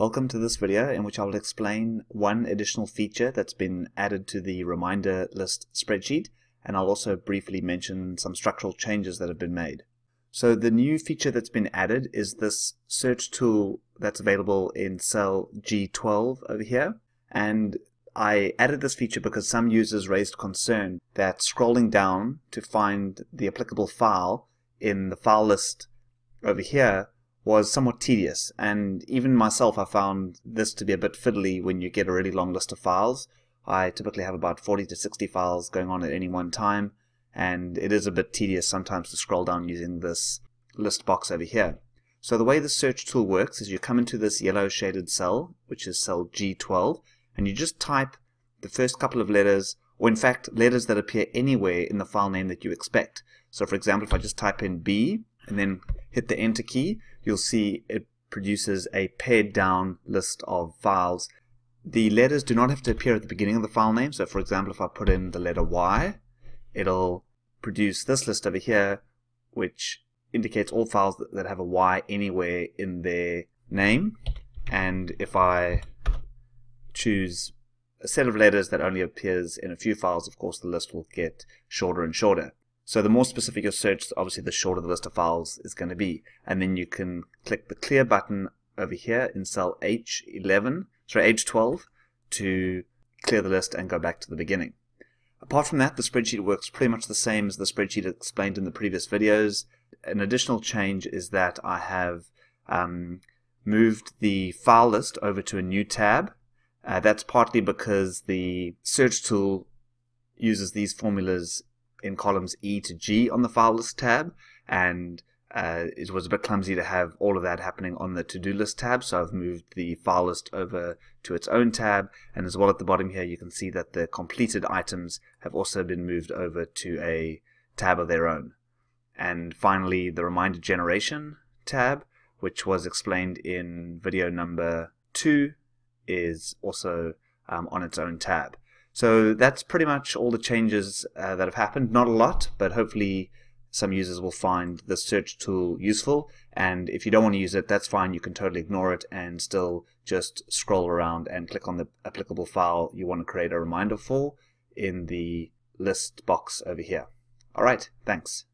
Welcome to this video in which I will explain one additional feature that's been added to the reminder list spreadsheet, and I'll also briefly mention some structural changes that have been made. So the new feature that's been added is this search tool that's available in cell G12 over here, and I added this feature because some users raised concern that scrolling down to find the applicable file in the file list over here was somewhat tedious, and even myself I found this to be a bit fiddly when you get a really long list of files. I typically have about 40 to 60 files going on at any one time, and it is a bit tedious sometimes to scroll down using this list box over here. So the way the search tool works is you come into this yellow shaded cell, which is cell G12, and you just type the first couple of letters, or in fact letters that appear anywhere in the file name that you expect. So for example, if I just type in B and then hit the enter key, you'll see it produces a pared down list of files. The letters do not have to appear at the beginning of the file name, so for example if I put in the letter Y, it'll produce this list over here, which indicates all files that have a Y anywhere in their name. And if I choose a set of letters that only appears in a few files, of course the list will get shorter and shorter. So the more specific your search, obviously the shorter the list of files is going to be. And then you can click the clear button over here in cell H12 to clear the list and go back to the beginning. Apart from that, the spreadsheet works pretty much the same as the spreadsheet explained in the previous videos. An additional change is that I have moved the file list over to a new tab. That's partly because the search tool uses these formulas in columns E to G on the file list tab, and it was a bit clumsy to have all of that happening on the to-do list tab, so I've moved the file list over to its own tab. And as well at the bottom here you can see that the completed items have also been moved over to a tab of their own. And finally, the reminder generation tab, which was explained in video number 2, is also on its own tab. So that's pretty much all the changes that have happened. Not a lot, but hopefully some users will find the search tool useful. And if you don't want to use it, that's fine. You can totally ignore it and still just scroll around and click on the applicable file you want to create a reminder for in the list box over here. All right, thanks.